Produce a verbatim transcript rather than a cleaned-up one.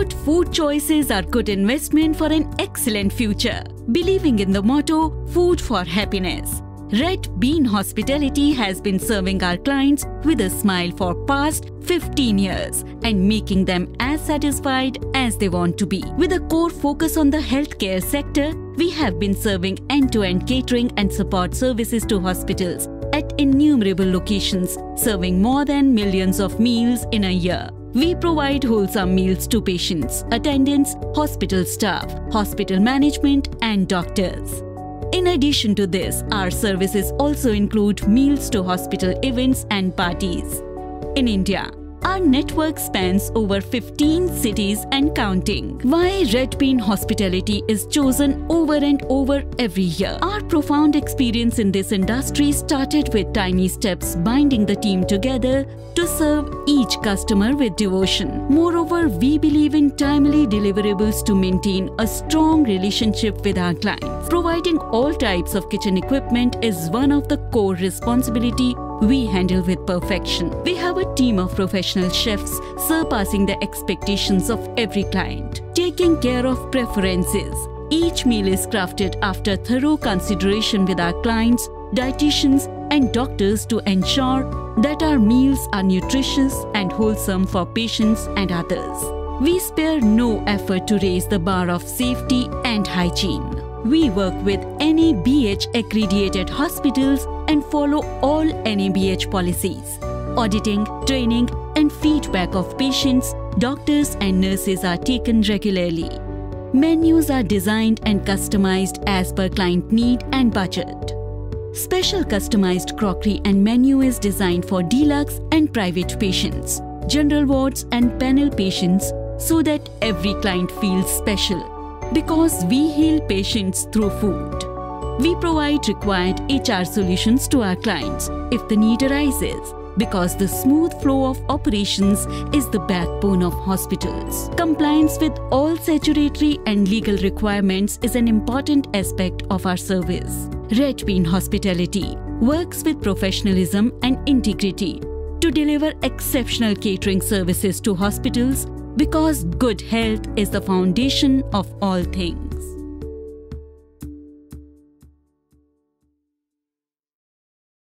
Good food choices are good investment for an excellent future. Believing in the motto, food for happiness. Red Bean Hospitality has been serving our clients with a smile for past fifteen years and making them as satisfied as they want to be. With a core focus on the healthcare sector, we have been serving end-to-end catering and support services to hospitals at innumerable locations, serving more than millions of meals in a year. We provide wholesome meals to patients, attendants, hospital staff, hospital management and doctors. In addition to this, our services also include meals to hospital events and parties. In India, our network spans over fifteen cities and counting. Why Red Bean Hospitality is chosen over and over every year? Our profound experience in this industry started with tiny steps binding the team together to serve each customer with devotion. Moreover, we believe in timely deliverables to maintain a strong relationship with our clients. Providing all types of kitchen equipment is one of the core responsibilities we handle with perfection. We have a team of professional chefs surpassing the expectations of every client, taking care of preferences. Each meal is crafted after thorough consideration with our clients, dietitians, and doctors to ensure that our meals are nutritious and wholesome for patients and others. We spare no effort to raise the bar of safety and hygiene. We work with N A B H accredited hospitals and follow all N A B H policies. Auditing, training and feedback of patients, doctors and nurses are taken regularly. Menus are designed and customized as per client need and budget. Special customized crockery and menu is designed for deluxe and private patients, general wards and panel patients so that every client feels special. Because we heal patients through food. We provide required H R solutions to our clients if the need arises, because the smooth flow of operations is the backbone of hospitals. Compliance with all statutory and legal requirements is an important aspect of our service. Red Bean Hospitality works with professionalism and integrity to deliver exceptional catering services to hospitals, because good health is the foundation of all things.